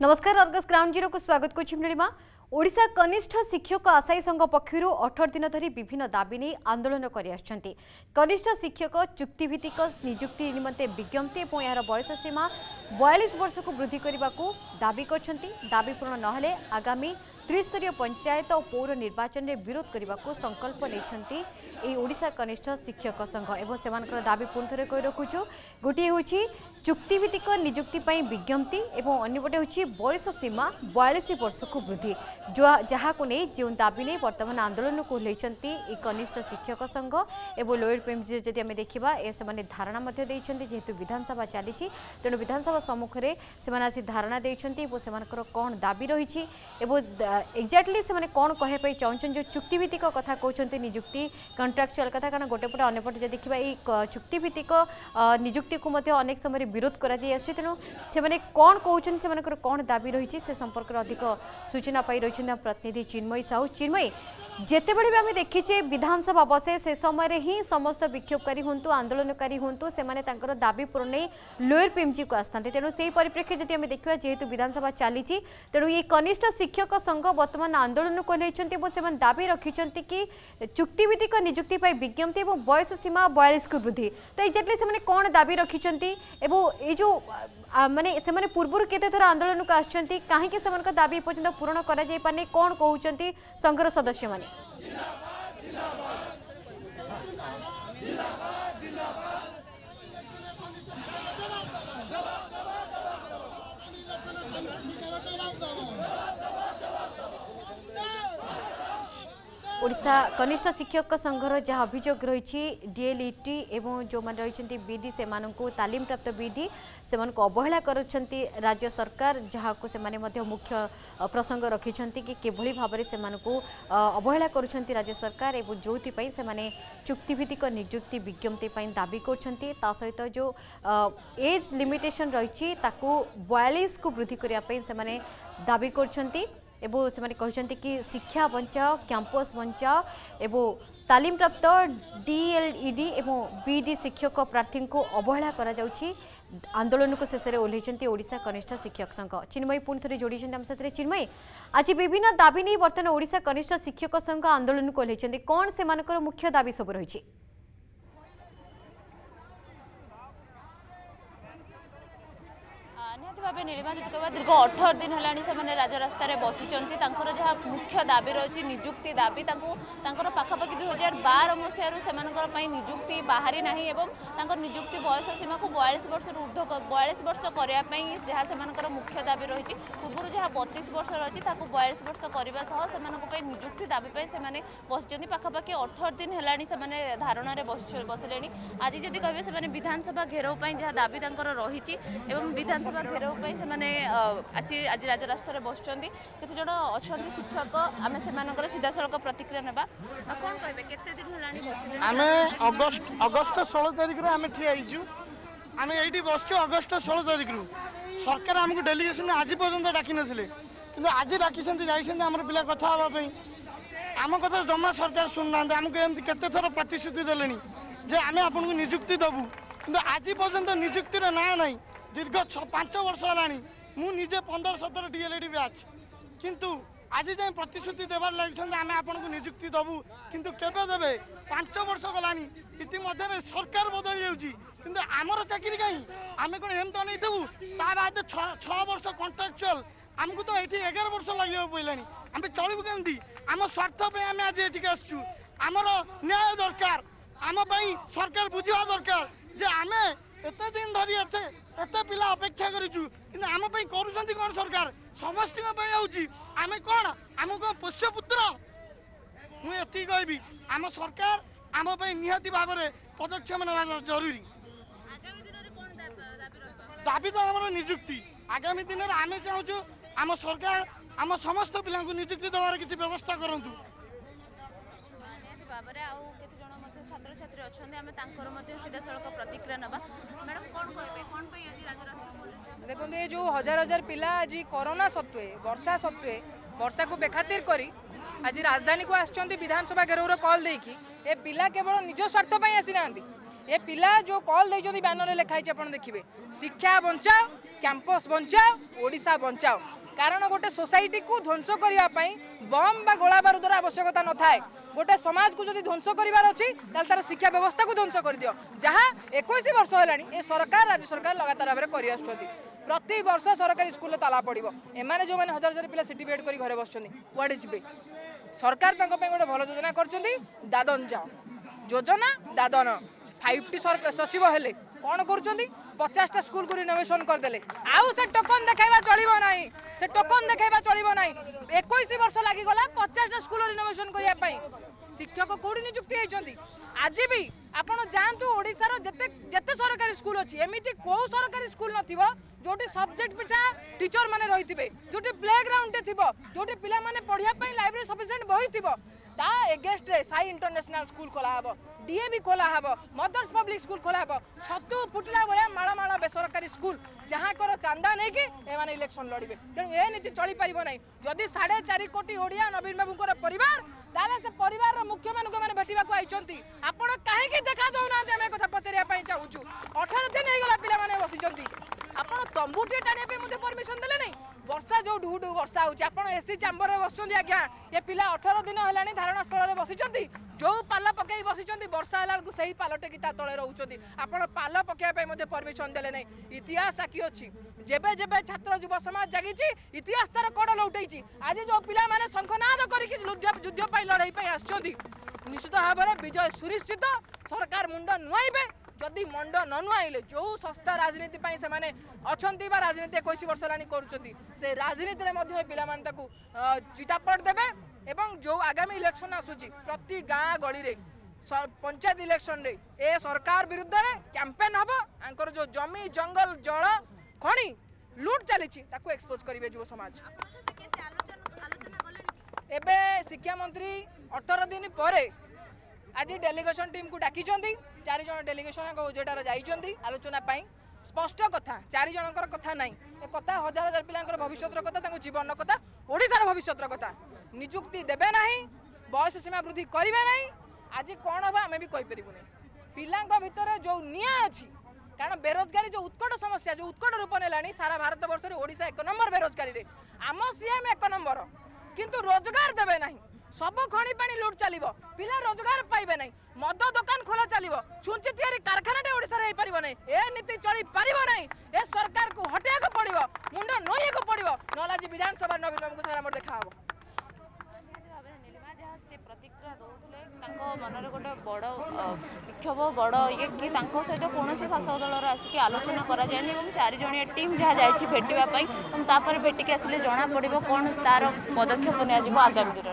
नमस्कार Argus ground zero को स्वागत करुणिमा। ओडिशा कनिष्ठ शिक्षक आशायी संघ पक्षर 18 दिन धरी विभिन्न दाबी नहीं आंदोलन करते। कनिष्ठ शिक्षक चुक्तिभित्तिक नियुक्ति निमंते विज्ञप्ति और यार बयस सीमा 42 वर्ष को वृद्धि करने को दाबी करते। दाबी पूर्ण नहले आगामी त्रिस्तरीय पंचायत और पौर निर्वाचन में विरोध करने को संकल्प नहीं ओडिशा कनिष्ठ शिक्षक संघ एवं से दाबी पुणी थे कही रखुचु। गोटे हूँ चुक्तिभित्तिक नियुक्ति विज्ञप्ति और अन्यपटे हूँ बयस सीमा 42 वर्ष को वृद्धि जहाक नहीं जो दाबी नहीं बर्तमान आंदोलन को लेते कनिष्ठ शिक्षक संघ एवं लोयर पेमजी जदि आम देखा से धारणा जेहेतु विधानसभा चली तेणु विधानसभा सम्मुखें से आसी धारणा देते कौन दाबी रही एक्जाक्टली से कौन कहवाई चाहते जो चुक्तिभित्तिक कथा कहते नियुक्ति कंट्राक्चुअल कथा कारण गोटेपटे अनेपटे जब देखा ये चुक्तिभित्तिक नियुक्ति को अनेक समय विरोध कर तेणु से कौन कहते से कौन दाबी रही से संपर्क अधिक सूचना पाई रही प्रतिनिधि चिन्मयी साहू। चिन्मयी जिते बड़े भी आम देखीचे विधानसभा बसे से समय ही समस्त विक्षोभकारी हूँ आंदोलनकारी हूँ से दाबी पूरण नहीं लोयर पीएमजी को आसता तेणु से परिप्रेक्षी जब आम देखा जेहेतु विधानसभा चली तेणु ये कनिष्ठ शिक्षक संघ बर्तमान आंदोलन को लेते दाबी रखी कि चुक्तिभित्तिक नियुक्ति विज्ञप्ति और बयस सीमा 42 को वृद्धि तो एक्जाक्टली से कौन दाबी रखी ये जो मानने पूर्व केते थर आंदोलन को आसती कहीं से दाबी पर्यटन पूरण कर कौन कहते संघर सदस्य ओडिशा कनिष्ठ शिक्षक संघर जहाँ अभियोग रही डीएलईटी एवं जो मैंने रही बीडी से तालीम प्राप्त बीडी से अवहेला कर राज्य सरकार जहाँ को से मुख्य प्रसंग रखी कि भाव से अवहेला कर राज्य सरकार और जो से चुक्तिभित्तिक नियुक्ति विज्ञप्ति दाबी करा सहित जो एज लिमिटेशन रही 42 को वृद्धि करने से दाबी कर एवं से कहते कि शिक्षा बंचाओ कैंपस बंचाओ एवं तालीम प्राप्त डीएलईडी एवं बीडी शिक्षक प्रार्थी को अवहेला करा जाउछि आंदोलन को शेष में ओल्लैंती ओडिशा कनिष्ठ शिक्षक संघ। चिन्मयी पुणी थे जोड़ी आम साथ। चिन्मयी आज विभिन्न दाबी नहीं बर्तमान ओडिशा कनिष्ठ शिक्षक संघ आंदोलन को ओल्लैंती कौन से मुख्य दाबी सब रही निहत भाव नीलिमा जी कहवा दीर्घ 18 दिन है राजरास्त बसुँच जहाँ मुख्य दाबी रही निजुक्ति दाबी पाखापाखि 2012 मसीह से निजुक्ति बाहरी ना और निजुक्ति बयस सीमा को 42 वर्ष ऊर्ध 42 वर्ष करने जहाँ से मुख्य दाबी रही पूर्व जहाँ 32 वर्ष रही 42 वर्ष करने निजुक्ति दाबी से बसुँच पाखापाखि 18 दिन है धारणा बसले। आज जब कहे से विधानसभा घेराव जहाँ दाबी रही विधानसभा घेराव आसी आज राजरास्त बसुँच कतेज अच्छा शिक्षक आम से सीधा सड़क प्रतिक्रिया ना कौन कहे आम अगस्त 16 तारिख आम ठिया आम ये बस अगस्ट 16 तारिख रु सरकार आमको डेलीगेशन आज पर्यटन डाक नथिले कि आज डाक आम पिला कथा होगापी आम कथा जमा सरकार शुणुना आमको एमती केत थर प्रतिश्रुति दे आम आपन को निजुक्ति देवु कि आज पर्यटन निजुक्तिर ना ना दीर्घ 5 वर्ष है मुझे 15-17 डीएलईडी बैच किंतु आज जाए प्रतिश्रुति देवार लगे आम आपन को निजुक्ति दबू किंतु केबे देबे 5 वर्ष गलानी इतिमध्य सरकार बदल जाऊँगी किंतु आमर चाकरी कहीं आम कौन एम तो नहीं देवु ता बाद 6 वर्ष कंट्राक्चुअल आमको तो ये 11 वर्ष लगे पड़ानी आम चलू कमी आम स्वार्थप आम आज ये आसचु आमर न्याय दरकार आमपाई सरकार बुझा दरकार जे आम एत दिन धरी अच्छे एत पिला अपेक्षा करूँ कि आम कर सरकार समस्त आम कौन आम पोष्यपुत्र मुझे कहबी आम सरकार आम निहती भाव में पदक्षेप ना जरूरी दाबी तो आम निजुक्ति आगामी दिन में आम चाहूँ आम सरकार आम समस्त पिला निजुक्ति देवार किसी व्यवस्था करूँ छात्र छात्री अच्छा सीधा सड़क प्रतिक्रिया ना मैडम कौन कह देखो ये जो हजार हजार पिला आज कोरोना सत्वे वर्षा वर्षा को बेखातिर करी आज राजधानी को आसछन्ती विधानसभा घेराव कल देकी ए पिला केवल निज स्वार्थ आसी ना ए पिला जो कॉल दे बैनर लिखाई आप देखिए शिक्षा बचाओ कैंपस बचाओ ओडिशा बचाओ कारण गोटे सोसाइटी को ध्वंस करने बम बा गोला बारूदर आवश्यकता न थाए गोटे समाज को जब ध्वंस करार अच्छी तार शिक्षा व्यवस्था को ध्वंस कर दियो जहाँ 21 वर्ष है सरकार राज्य सरकार लगातार भाव में कर प्रति वर्ष सरकारी स्कूल ताला पड़ो एमाने जो मैंने हजार हजार पिला सर्टिफिकेट कर घरे बसुँच कड़े जी सरकार गोटे भल योजना कर दादन जाओ योजना दादन 5टी सचिव हेले कौन कर 50टा स्कूल को रिनोवेशन करदे आउ से टोकन देखा चलो ना से टोकन देखा चलो ना 21 वर्ष लगिगला 50टा स्कूल रिनोवेशन करने शिक्षक कौटी निजुक्ति होती आज भी आप जातु ओडार जिते सरकारी स्कूल अच्छी एमती कौ सरकारी स्कूल न जोटी सब्जेक्ट पिछा टीचर मैंने रही थे जोटी प्ले ग्राउंड थी जोटी पिला पढ़ाई लाइब्रेरी सफिसीयंट बही थी ता एगेस्ट साई इंटरनेशनल स्कूल खोला हे डीएवी खोला हे मदर्स पब्लिक स्कूल खोला हे छतु फुटला भाया माला बेसरकारी स्कूल जहाँ कर चांदा नहीं कि एमाने इलेक्शन लड़े तेणु ए नीति चली पार ना जदि 4.5 कोटी ओडिया नवीन बाबूंर परिवार ताले से परिवार मुख्य मानक भेटा को आई आप कहीं देखा दौना आम एक पचार चाहूँ 18 दिन होगा पे बसी आपड़ तंबू टे टाणी परमिशन देले नहीं वर्षा जो ढू ढू वर्षा होती एसी चैम्बर में बस आज्ञा ये पिला 18 दिन है धारणा स्थल में बसी जो पाल पकई बसी वर्षा है से ही पाल टेक तले रोचे आप पाल पकड़ परमिशन देले नहीं इतिहास साक्षी अच्छी जेबे जेबे छात्र युवा समाज जागी इतिहास तार कड़ लौटे आज जो पिला माने शंखनाद कर युद्ध लड़ाई निश्चित भाव में विजय सुनिश्चित सरकार मुंड नुआईबे जदि मंड न नुआईले जो सस्ता राजनीति से अच्छी राजनीति 21 वर्ष से राजनीति में पाने चितापट देवे एवं जो आगामी इलेक्शन आसूची प्रति गाँ गली पंचायत इलेक्शन रे ए सरकार विरुद्ध कैंपेन हम आंकर जो जमी जंगल जल खणी लुट चली एक्सपोज करेंगे युवा समाज एबे शिक्षा मंत्री 18 दिन पर आज डेलीगेशन टीम को डाकी 4 जन डेलीगेशन ओजेटार जाइंट आलोचना स्पष्ट कथा 4 जनकर कथा ना ए कथा हजार हजार पिलांकर भविष्यतर कथा जीवन कथा ओडिशार भविष्यतर कथा नियुक्ति देवे ना बयस सीमा वृद्धि करेंगे ना आज कौन हम आम भी कहीपरबूना पिलांक भितर जो निया अच्छी कारण बेरोजगारी जो उत्कट समस्या जो उत्कट रूप ने सारा भारत वर्ष में ओडिशा 1 नंबर बेरोजगारी आम सीएम 1 नंबर किंतु रोजगार देवे ना सब खणी पानी लुट चलो पिला रोजगार पाइबे नहीं मद दुकान खोला चलो छुंची तैयारी कारखाना ओडिशा पारना ए नीति चली पारना ए सरकार को हटेक पड़ो मुंड नोई को पड़ो ना विधानसभा नवीन बाबू को सारा मोर देखा हम प्रतिक्रिया दौले मनरे गोटे बड़ विक्षोभ बड़ ये कि सहित कौन शासक दल आसिक आलोचना कराए 4 जणिया टीम जहाँ जाए भेटापी भेटिकी आसिले जना पड़ कौन तार पदक्षेप निजी आगामी दिन में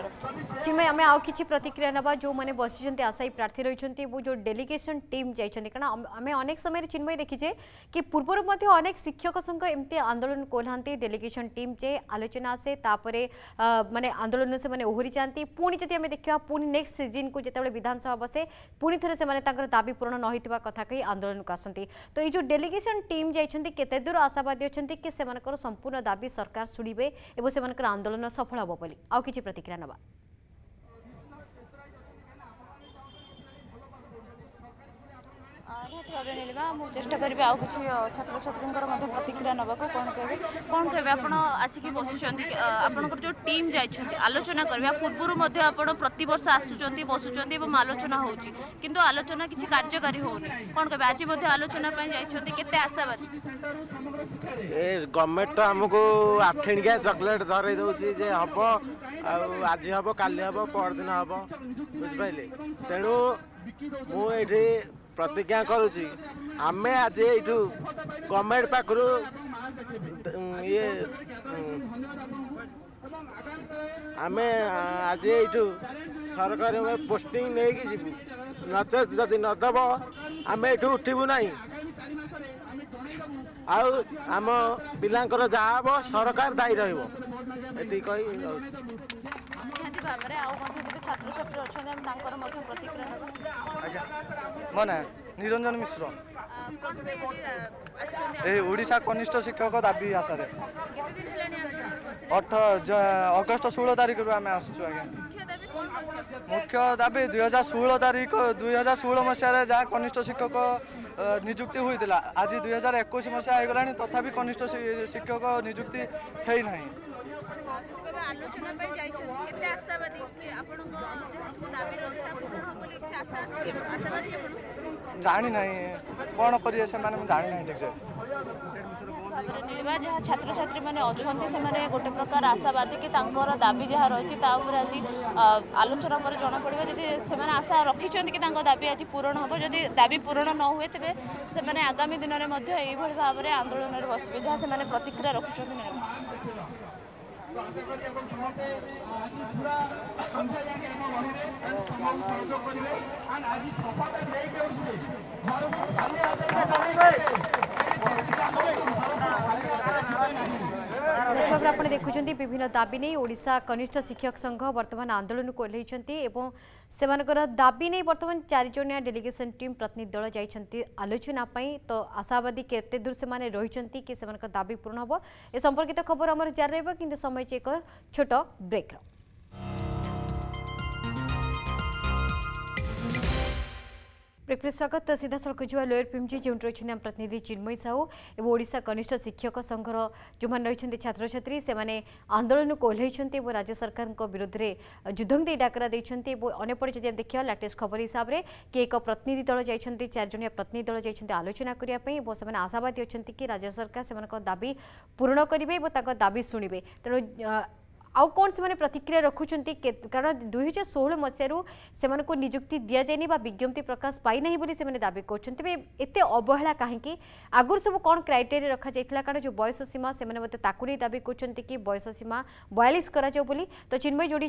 जिम्मे आम आउ कि प्रतिक्रिया ना जो मैंने बसी आशायी प्रार्थी रही जो डेलीगेशन टीम जाइए कारण आम अनेक समय चिन्मय देखीचे कि पूर्व अनेक शिक्षक संघ एमती आंदोलन कोल्हा डेलीगेशन टीम जे आलोचना आसे माने आंदोलन से मैंने ओहरी जाती पुणी जब आम देखा पुणी नेक्स्ट सीजन को जिते विधानसभा बसे पुणी थे से दाबी पूरण न होता कथा कही आंदोलन को आसती तो ये जो डेलीगेशन टीम जाइए केते दूर आशावादी अच्छा कि संपूर्ण दाबी सरकार शुणवे और से आंदोलन सफल हम बोली आउ कि प्रतिक्रिया नवा निहत भाव नीलिमा मु चेष्टा करी आउ कि छात्र छात्री प्रतिक्रिया नाक कौन कह आप आसिक बस आपंकर जो टीम जाइए आलोचना करेंगे पूर्व आप प्रतिवर्ष आसुँच बसुँच आलोचना होंतु आलोचना किसी कार्यकारी होनी कौन कह आज आलोचना जाते आशावादी गवर्नमेंट तो आमको आठेणिया चॉकलेट धरई दौर हम आज हम काली हम परदिन हम बुझे तेणु मुझे प्रतिज्ञा करुची आमे आज यू गवर्नमेंट पाखु ये आम आज यू सरकार पोस्टिंग नहीं जीवु नचे जदि नदब आम यू उठबू ना आम पिलांकर जहाँ हम सरकार दायी रही छात्र छात्री अच्छा प्रतिक्रिया मो ना निरंजन मिश्र ए ओडिशा कनिष्ठ शिक्षक दाबी आशा 8 अगस्त 16 तारीख रू आम आसुँ। मुख्य दाबी 2016 मसीह जहाँ कनिष्ठ शिक्षक नियुक्ति होती आज 2021 मसीहा हो गला तथापि कनिष्ठ शिक्षक नियुक्ति है ना। जानी ना कौन करेंगे से जानी ना ठीक से जहाँ छात्र छात्री मैंने अच्छा से गोटे प्रकार आशावादी कि दाबी जहाँ रही आज आलोचना पर जना पड़ा जी से आशा रखी कि दाबी आज पूरण हम जदि दाबी पूरण न हुए तेबे से आगामी दिन में भाव में आंदोलन में बसबे जहाँ से प्रतिक्रिया रखुच्च। आप देखुं विभिन्न दाबी नहीं ओडिशा कनिष्ठ शिक्षक संघ वर्तमान आंदोलन को एवं से दाबी नहीं बर्तमान चारिजोनिया डेलीगेशन टीम प्रतिनिधि दल जाती आलोचना तो आशावादी केते दूर से रही कि दाबी पूर्ण हम ए संपर्कित खबर आम जारी रहा कि समय एक छोट ब्रेक। ब्रेक स्वागत सीधा सड़क जुआ लोयर पिमजी जो रही आम प्रतिनिधि चिन्मयी साहू और ओडिशा कनिष्ठ शिक्षक संघर जो रही छात्र छात्री से आंदोलन को ओह्लैंट और राज्य सरकार विरोध में युद्धंग दे डाकरा देते अनेपटे जब हम देखा लेटेस्ट खबर हिसाब से कि एक प्रतिनिधि दल जाती चारजिया प्रतिनिधि दल जाती आलोचना करने और से आशावादी अच्छा कि राज्य सरकार से दाबी पूर्ण करेंगे और दाबी शुणे तेणु आउ कौन से प्रतिक्रिया रखुच्च कारण 2016 मसीह को नियुक्ति दि जाए विज्ञप्ति प्रकाश पाई बोली से दाबी करते अवहेला कहीं आगुरी सब कौन क्राइटेरिया रखा जाता कारण जो बयस सीमा से नहीं दाबी कर बयस सीमा 42 बोली तो चिन्मय जोड़ी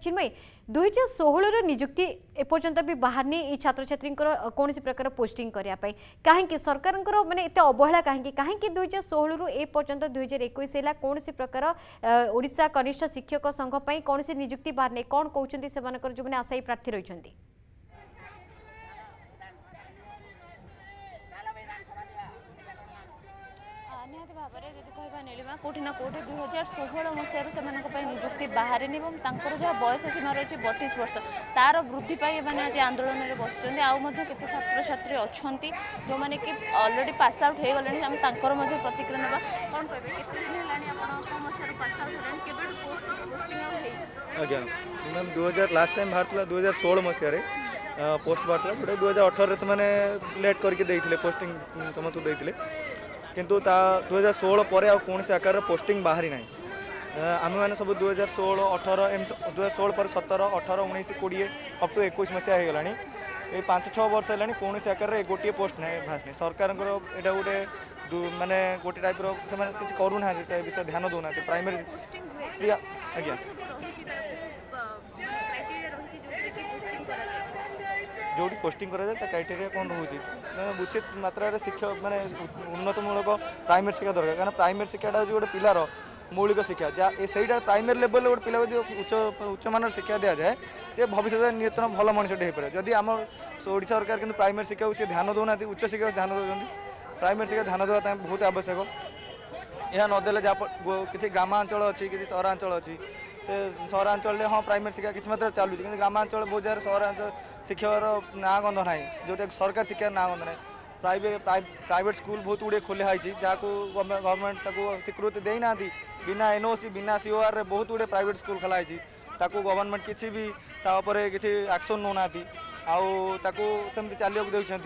चिन्मय 2016 नियुक्ति एपर्तंत भी बाहरनी ये छात्र छात्री कौन प्रकार पोस्टिंग करने कहीं सरकार मैंने एत अवहेला कहीं 2016 एपर्तंत 2021 है कौन प्रकार ओडिशा कनिष्ठ शिक्षक संघ पर कौन से नियुक्ति बाहर नहीं कौन कहते हैं जो मैंने आशायी प्रार्थी रही नीलिमा कौटी ना कौटी 2016 मसीह से नियुक्ति बाहर एवं जहाँ बयस सीमा रही 32 वर्ष तार वृद्धि आज आंदोलन में बसुँच आते छात्र छात्री अच्छा जो मैंने कि अलरेडी पास आउट हो गले प्रतिक्रिया ना कौन कहते हैं 2000 लास्ट टाइम बाहर 2016 मसीह पोस्ट बाहर गोटे 2018 से लेट करके पोस्टिंग समस्त देते किंतु 2016 पर कौन से आकार पोस्टिंग बाहरी ना आम मैंने सब 2016 18 2016 पर 17 18 19 20 अप टू 21 मसीहा हो गला 5-6 वर्ष है कौन से आकार गोटे पोस्ट ना भाषा नहीं सरकार गोटे मानने गोटे टाइप किसी करूना विषय ध्यान दौना प्राइमरी आज्ञा जो पोस्टिंग करा जाए क्राइटेरिया कौन रोचे उचित मात्र शिक्षक माने उन्नतमूलक प्राइमरी शिक्षा दरकार कहना प्राइमरी शिक्षाटा हूँ गोटे पिलार मौलिक शिक्षा जहाँ सहीटा प्राइमरी लेवल गोटे पिला उच्च उच्चमान शिक्षा दि जाए से भविष्य नियंत्रण भल मनिषटे हो पाए जदि आम ओडिशा सरकार किंतु प्राइमरी शिक्षा को ध्यान देना उच्च शिक्षा ध्यान दौरान प्राइमरी शिक्षा ध्यान देवाई बहुत आवश्यक यह नदेले जहाँ किसी ग्रामांचल अच्छी किसी सहरांचल अच्छी से सहरांचल हाँ प्राइमरी शिक्षा किसी मात्र चलू कि ग्रामांचल बहुत जगह सहरांचल शिक्षार ना गंध ना जो सरकार शिक्षार ना गंध ना प्राइवेट स्कूल बहुत गुड़े खोली है जहाँ गवर्नमेंट स्वीकृति देना बिना एनओसी बिना सीओआर बहुत गुड़े प्राइवेट स्कूल खोलाई गवर्नमेंट किसी भी किसी एक्शन नौना आउे चलने को देखते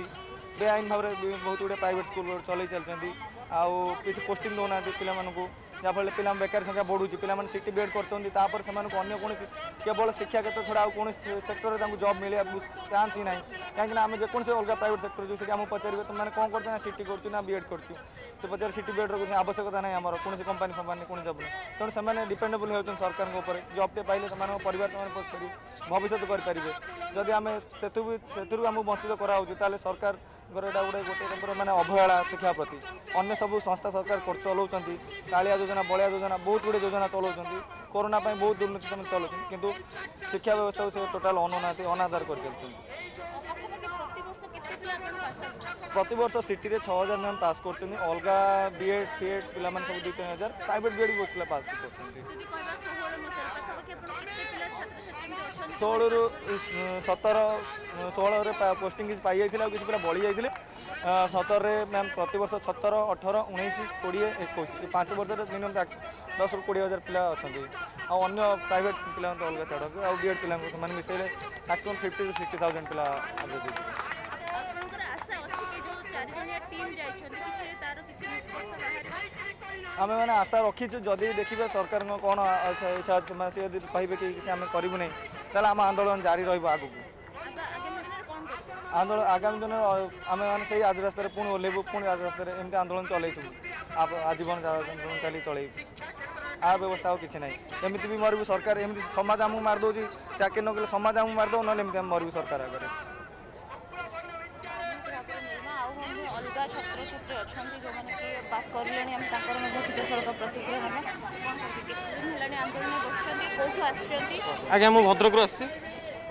बेआईन भाव में बहुत गुड़े प्राइवेट स्कूल चल चलती आसी पोस्टिंग दौना पे जहाँफल पे बेकार संख्या बढ़ू पे सीट बेड करपर से कौन केवल शिक्षा क्षेत्र छड़ा कौन सेक्टर में जॉब मिले चान्स ही ना कहीं आम जेको अलग प्राइवेट सेक्टर जो से पचारे तुमने कौन करते सीट करूँ ना बीएड करूँ से पचार सीट बेड रोक आवश्यकता ना आम कौन कंपानी फंपानी कौन जब ना तेणु से डिपेडेबुल हो सरकार जब्टे पाइले पर भविष्य करेंगे जदि आम से वंचित कराऊ सरकार गोटे गोटे मैंने अवहेला शिक्षा प्रति अन्य सब संस्था सरकार चलाऊँ कालिया योजना बलिया योजना बहुत गुड़े योजना चलाऊँ कोरोना बहुत दुर्नीति चलाऊँ किंतु शिक्षा व्यवस्था को टोटाल अनादर कर प्रतिवर्ष सिटी में 6,000 मैम पास कर अलग बीएड फीएड पिला सब 2-3,000 प्राइवेट बीएड भी पास कर षोल पोस्टिंग पाई जाइए किसी पूरा बढ़ी जाइए 17 मैम प्रत वर्ष 17, 18, 19, 20, 21 5 वर्ष मिनिमम 10 रू 20 हजार पिला अच्छा आन्य प्राइट पिला अलग छाड़े आउ बीएड पिला मिसेले मैक्सीम 50 to 60,000 पिला आगे आम मैंने आशा रखीचु जदि देखिए सरकार कौन इच्छा से यदि कहे कि आम करूना तेल आम आंदोलन जारी रहा आगे आंदोलन आगामी दिन आम से आज रास्त पुणी ओल्लू पुणी आज रास्त एमती आंदोलन चलू आजीवन आंदोलन चली चलू आ व्यवस्था आगे किसी ना एमती भी मरबू सरकार एमती समाज आमको मारदे चाकरी न कले समाज आमको मारदे ना एमती आम मरबू सरकार आगे अलग छात्र छात्री अच्छा जो मैंने कि पास करेंसरकार प्रतिक्रिया हम आंदोलन कौटू आज्ञा मुझे भद्रकू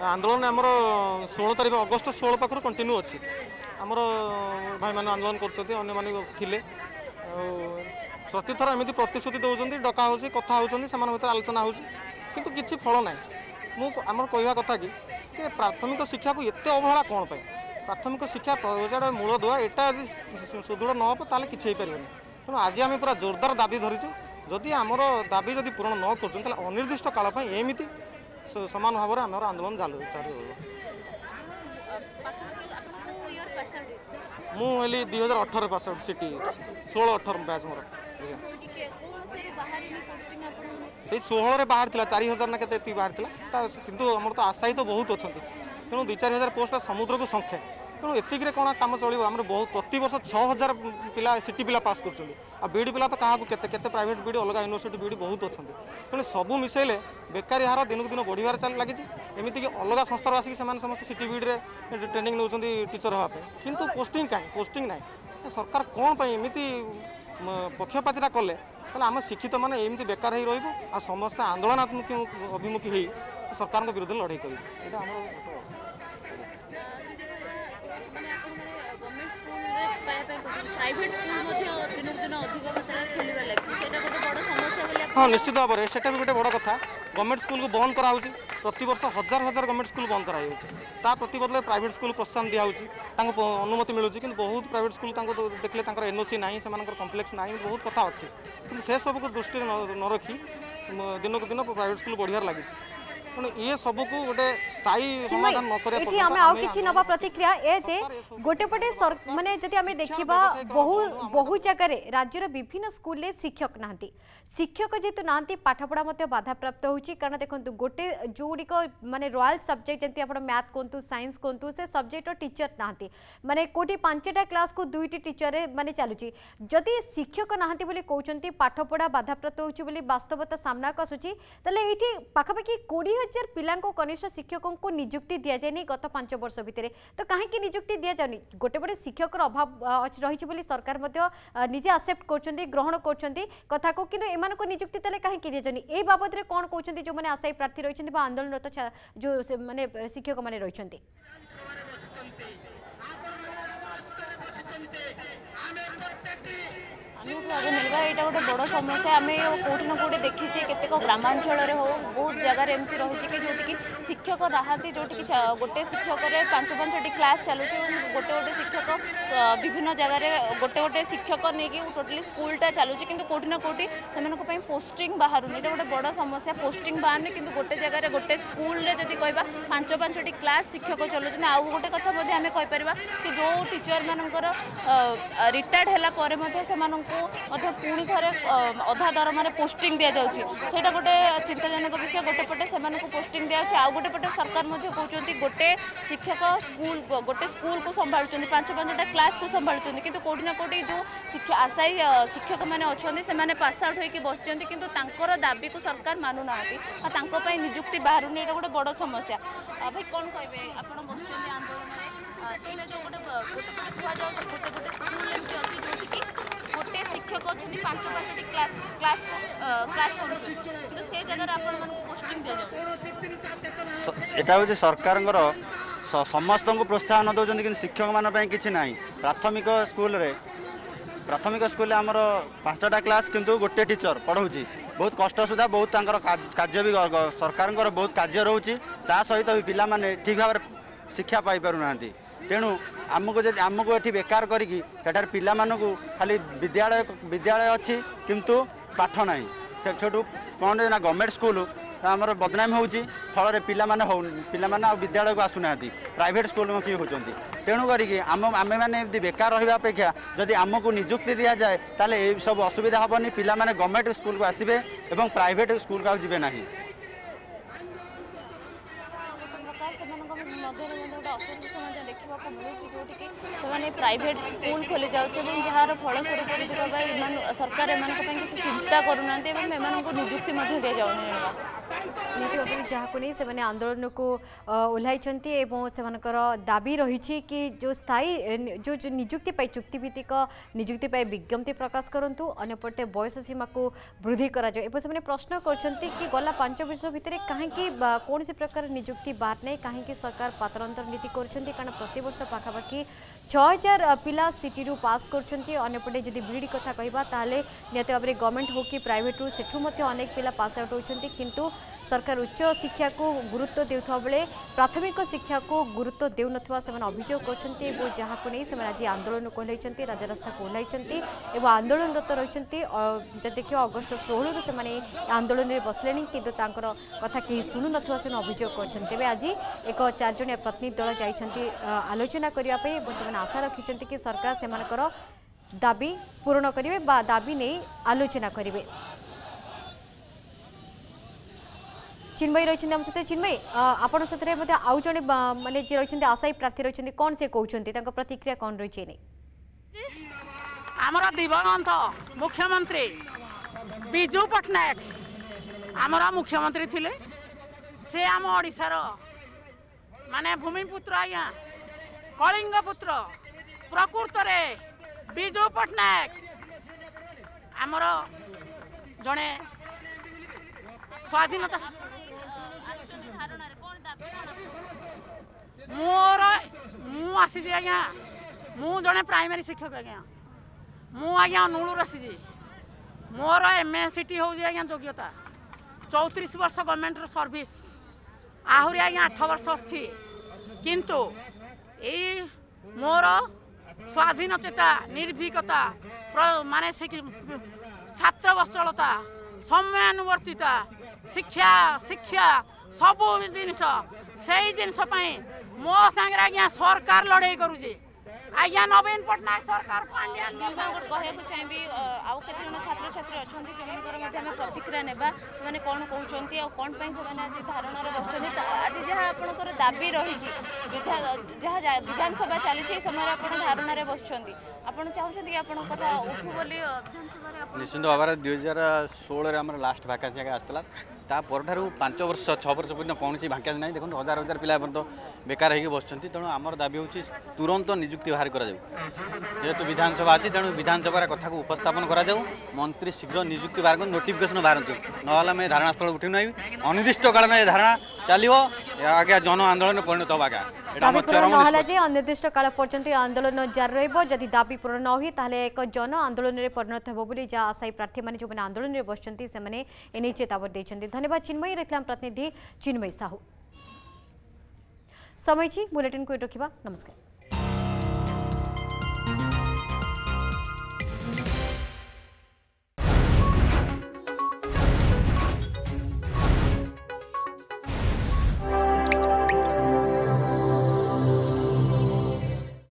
आंदोलन आमर 16 तारीख अगस्ट 16 पाखर कंटिन्यू अच्छी आमर भाई मैंने आंदोलन करते प्रति थर एमती प्रतिश्रुति दौरान डका हो कथा होती आलोचना होती किसी फल ना मुझे कहवा कथा कि प्राथमिक शिक्षा को ये अवहेला कौन पाए प्राथमिक शिक्षा प्रोजेक्ट मूल दुआ यहाँ यदि सुदृढ़ न हो तो किसी पारे तेणु आज आम पूरा जोरदार दाबी धरीचु जदि आमर दाबी जब पूरण न कर अनिर्दिष्ट काल पर एमती सामान भाव में आम आंदोलन जारी मुझे 2018 पास आउट सिटी 16-18 बैच मोर से 16 बाहर था 4000 ना के बाहर था किंतु हमर तो आशायी तो बहुत अच्छा तेणु 2-4 हजार पोस्ट समुद्र को संख्या तेणु एतिक कौन कम चलो आम बहुत प्रति वर्ष 6000 पिला सिटी पिला पास कर बीडी पिला तो क्या के प्राइवेट बीडी अलग यूनिवर्सिटी बीडी बहुत अच्छा तेणु सबू मिसेले बेकारी हार दिन को दिन बढ़ लगी एमती अलग संस्थार आसिक समस्त सिटी बीडी में ट्रेनिंग नौ टीचर हाँपी कितु पोस्टिंग कहीं पोस्टिंग ना सरकार कौन पर एमती पक्षपातीटा कले आम शिक्षित मैंने एमती बेकार हो रू आ समस्त आंदोलनात्मक अभिमुखी हो सरकार विरोध में लड़े कर हाँ निश्चित भाव में से गोटे बड़ कथा गवर्नमेंट स्कूल को बंद कराऊँ प्रतिवर्ष 1000 गवर्नमेंट स्कूल बंद कराई प्रति बदले प्राइवेट स्कूल प्रोत्साहन दिया अनुमति मिलूँ कि बहुत प्राइवेट स्कूल देखले एनओसी ना से कम्प्लेक्स ना बहुत कथा अच्छी कि से सब को दृष्टि न रखी दिन को दिन प्राइवेट स्कूल बढ़िया लगी बहु जगह राज्यर विभिन्न स्कूल शिक्षक ना शिक्षक जेतु ना पाठपढ़ा बाधा प्राप्त होती कारण देखो गोटे जोड़ी माने रॉयल सब्जेक्ट जमी आप मैथ कहतु साइंस कहतु से सब्जेक्ट टीचर ना माने कोटी 5टा क्लास को 2टी टीचर माने चलुची जदि शिक्षक ना कहते पाठपढ़ा बाधाप्राप्त होली वास्तवता सामना को आसूची ये पाखापाखि 20,000 पिलांको कनिष्ठ शिक्षकों को नियुक्ति दि जाए गत 5 वर्ष भितर तो कहीं नियुक्ति दि जानी गोटे पटे शिक्षक अभाव रही सरकार निजे एक्सेप्ट कर ग्रहण करता को कि नियुक्ति कहीं दि जानी ए बाबद में कौन कहते जो मैंने आशायी प्रार्थी रही आंदोलनरत जो मैंने शिक्षक मैंने रही आगे मिलवा यहाँ गोटे बड़ समस्या आम कौट ना कौटे देखीचे केतक ग्रामांचल हो बहुत जगार एमती रही कि जोटि शिक्षक नाती जो गोटे शिक्षक 5-5टी क्लास चलू गोटे गोटे शिक्षक विभिन्न जगार गोटे गोटे शिक्षक नहीं कि टोटाली स्कूलटा चलू कि कौटि ना कौटी से पोस्टिंग बाहर ये गोटे बड़ समस्या पोस्टिंग बाहर कि गोटे जगार गोटे स्कूल जब कह 5-5टी क्लास शिक्षक चलाऊ आउ गोटे कथा आम कहीपर कि जो टीचर मानकर रिटायर्ड है पुणी थे अधा दरमा पोस्टिंग दि जाऊँगी से गोटे चिंताजनक विषय गोटे पटे से पोस्टिंग दि जाए गोटे पटे सरकार कहते गोटे शिक्षक स्कूल गोटे स्कूल को संभालुं 5-5टा क्लास को संभालुं कि कौटि ना कौटी जो आशायी शिक्षक मैंने अच्छा से पास आउट होकर बसते किंतु तांकर दाबी को सरकार मानुना नियुक्ति बाहर नहीं गोटे बड़ समस्या भाई कौन कहे आप बसुँच आंदोलन में जो गोटे स्कूल गोटे शिक्षक अच्छी 5-5टी क्लास क्लास क्लास कर से जगह पोस्टिंग दिया हूँ सरकार समस्त को प्रोत्साहन दौरान कि शिक्षक माना किसी ना प्राथमिक स्कूल आमर 5टा क्लास किंतु गोटे टीचर पढ़ाऊँगी बहुत कष्ट सुधा बहुत कार्य भी सरकार बहुत कार्य रोचे ता सहित भी पाने ठीक भाव शिक्षा पाई पारना तेणु आमको ये बेकार करी पाकू खाली विद्यालय अच्छी किंतु पाठ ना सेठू कौन ना गवर्नमेंट स्कूल आमर बदनाम होल पाने विद्यालय को आसुना प्राइवेट स्कूल में किए होती तेणुक आम मैंने बेकार रहा अपेक्षा जदि आमको निजुक्ति दि जाए ताले सब असुविधा हेनी पाने गवर्नमेंट स्कूल को आसबे और प्राइवेट स्कूल को आबे ना प्राइवेट स्कूल खोली जाने फलस्वरूप सरकार एम किसी चिंता करूना निजुक्ति दि जाऊन नीति अभियान जहाँ को नहीं से आंदोलन को ओह्ल से दाबी रही कि जो स्थायी जो निजुक्ति पाई चुक्तिभित्तिक निजुक्ति पाई विज्ञप्ति प्रकाश करूँ अंपटे बयस सीमा को वृद्धि कर प्रश्न कर गला 5 वर्ष भितर कहीं कौन सी प्रकार निजुक्ति बाहर नहीं कहीं सरकार पात्रांतर नीति कर प्रतिवर्ष पाखापाखि 6000 पिला सिटी रू पास करपटे जदि बीड कथा कहवा ताले निहत भाव में गवर्नमेंट हो कि प्राइवेट रू सेठू अनेक पिला पास आउट होती किंतु सरकार उच्च शिक्षा को गुरुत्व देउथवा बेले प्राथमिक शिक्षा को गुरुत्व देउ नथवा सेमन अभियोग करछन्ती वो जहाँ को नहीं सेमन आज आंदोलन को ओह्लैछन्ती राजरास्ता को ओह्लैछन्ती एवं आंदोलनरत रहिछन्ती जे देखियो अगस्ट 16 रु सेमन आंदोलन रे बसलेनी किंतु तांकर कथा केही सुनु नथवा सेमन अभियोग करछन्ती बे आज एक 4 जणिया प्रतिनिधि दल जाइछन्ती आलोचना करिया पे सेमन आशा रखिछन्ती कि सरकार सेमनकर दाबी पूर्ण करिवे बा दाबी नै आलोचना करिवे। चिन्मयी रही आम सहित चिन्मयी आपड़ साथ आउ जड़े मानने जी रही आशायी प्रार्थी रही कौन से कहते प्रतिक्रिया कौन रही है आमर दिवंगत मुख्यमंत्री विजु पटनायक आमर मुख्यमंत्री थिले से आम ओडिशार माने भूमिपुत्र आज्ञा कलिंग पुत्र प्रकृत विजु पटनायक आमर जड़े स्वाधीनता मोर मुसी आज्ञा मु जड़े प्राइमरी शिक्षक आज्ञा मुझा नूलूर आसी मोर MSc हूँ आज्ञा योग्यता 34 वर्ष गवर्नमेंट सर्विस आहरी आज्ञा 8 वर्ष अच्छी किंतु मोर स्वाधीन चेता निर्भीकता माने छात्र बसलता समयानुवर्तिता शिक्षा शिक्षा सब जिनस से जिनपाई मो सागर आज्ञा सरकार लड़े करुचे आज्ञा नवीन पटनायक सरकार कहूँ चाहिए आउ के छात्र छात्री अच्छा जो प्रतिक्रिया नेबा से कौन कहते हैं कौन से आज धारणा बसते आज जहाँ आपंकर दाबी रही जहाँ विधानसभा चली समय आप धारणा बस आपड़ चाहते कि आप कथा उठू बोली विधानसभा निश्चित भाव 2016 आम लास्ट भैकान्स आगे आसाला तापर 5 वर्ष 6 वर्ष पर्यटन कौन भैकान्स ना देखो हजार हजार पिला पर्यटन बेकार होगी बस तेणु आमर दाबी हो तुरंत निजुक्ति बाहर करेतु विधानसभा अच्छी तेणु विधानसभा कथा को उपस्थापन करूँ मंत्री शीघ्र निजुक्ति बाहर कर नोटिफिकेसन बाहरतु ना धारणा स्थल उठे ना अनिर्दिष्ट काल में धारणा चलो आगे जन आंदोलन परिणत हो आगे अनिर्दिष्ट काल पर्यंत आंदोलन जारी रही दाबी पूर्ण न हुए ताले एक जन आंदोलन में परिणत होगी जहाँ आशायी प्रार्थी मैंने जो आंदोलन में बसते से चेतावनी देते। धन्यवाद चिन्मयी। रखलाम प्रतिनिधि चिन्मयी साहू। समय बुलेटिन को रखा। नमस्कार।